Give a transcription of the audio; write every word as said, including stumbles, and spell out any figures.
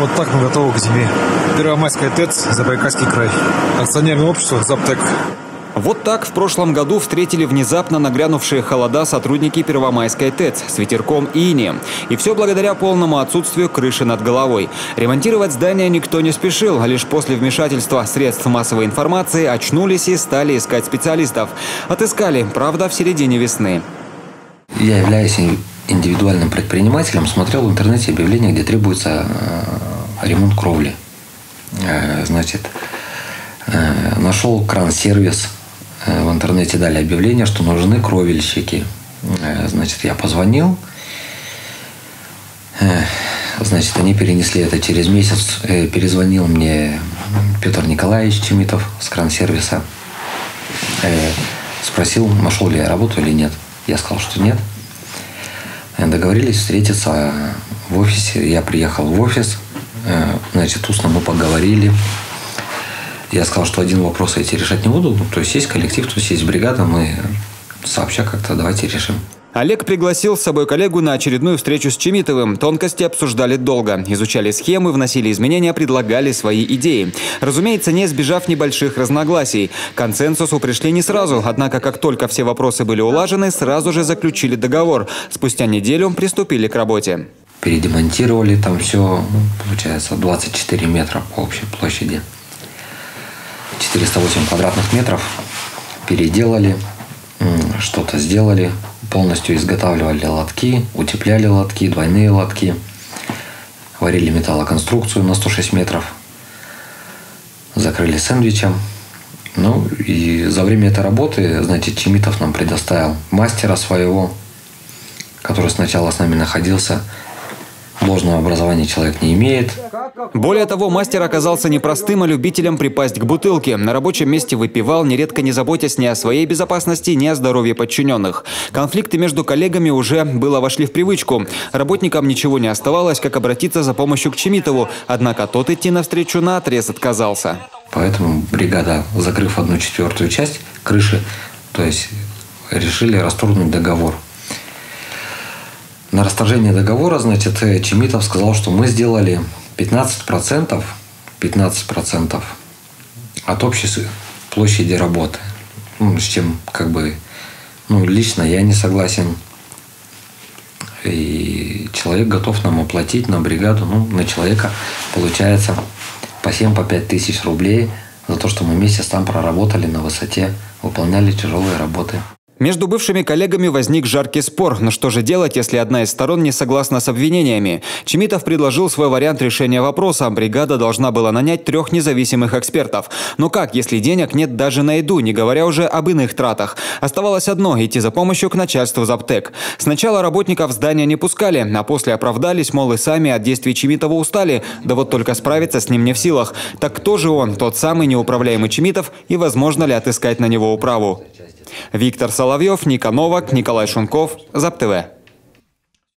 Вот так мы готовы к зиме. Первомайская ТЭЦ, Забайкальский край. Акционерное общество «ЗабТЭК». Вот так в прошлом году встретили внезапно нагрянувшие холода сотрудники Первомайской ТЭЦ с ветерком и инеем. И все благодаря полному отсутствию крыши над головой. Ремонтировать здание никто не спешил. Лишь после вмешательства средств массовой информации очнулись и стали искать специалистов. Отыскали, правда, в середине весны. Я являюсь индивидуальным предпринимателем. Смотрел в интернете объявление, где требуется ремонт кровли. Значит, нашел крансервис. В интернете дали объявление, что нужны кровельщики. Значит, я позвонил. Значит, они перенесли это через месяц. Перезвонил мне Петр Николаевич Тимитов с крансервиса. Спросил, нашел ли я работу или нет. Я сказал, что нет. Договорились встретиться в офисе. Я приехал в офис. Значит, устно мы поговорили. Я сказал, что один вопрос я эти решать не буду. То есть есть коллектив, то есть есть бригада. Мы сообща как-то давайте решим. Олег пригласил с собой коллегу на очередную встречу с Чимитовым. Тонкости обсуждали долго. Изучали схемы, вносили изменения, предлагали свои идеи. Разумеется, не избежав небольших разногласий. К консенсусу пришли не сразу. Однако, как только все вопросы были улажены, сразу же заключили договор. Спустя неделю приступили к работе. Передемонтировали там все, получается, двадцать четыре метра по общей площади. четыреста восемь квадратных метров переделали, что-то сделали, полностью изготавливали лотки, утепляли лотки, двойные лотки, варили металлоконструкцию на сто шесть метров, закрыли сэндвичем. Ну и за время этой работы, знаете, Чимитов нам предоставил мастера своего, который сначала с нами находился. Должного образования человек не имеет. Более того, мастер оказался не простым, а любителем припасть к бутылке. На рабочем месте выпивал, нередко не заботясь ни о своей безопасности, ни о здоровье подчиненных. Конфликты между коллегами уже было вошли в привычку. Работникам ничего не оставалось, как обратиться за помощью к Чимитову. Однако тот идти навстречу наотрез отказался. Поэтому бригада, закрыв одну четвертую часть крыши, то есть решили расторгнуть договор. На расторжение договора, значит, Чимитов сказал, что мы сделали пятнадцать процентов, пятнадцать процентов от общей площади работы. Ну, с чем, как бы, ну, лично я не согласен. И человек готов нам оплатить на бригаду, ну, на человека, получается, по семь-пять тысяч рублей за то, что мы месяц там проработали на высоте, выполняли тяжелые работы. Между бывшими коллегами возник жаркий спор. Но что же делать, если одна из сторон не согласна с обвинениями? Чимитов предложил свой вариант решения вопроса. Бригада должна была нанять трех независимых экспертов. Но как, если денег нет даже на еду, не говоря уже об иных тратах? Оставалось одно – идти за помощью к начальству «ЗабТЭК». Сначала работников здания не пускали, а после оправдались, мол, и сами от действий Чимитова устали. Да вот только справиться с ним не в силах. Так кто же он, тот самый неуправляемый Чимитов, и возможно ли отыскать на него управу? Виктор Соловьев, Ника Новак, Николай Шунков, ЗабТЭК.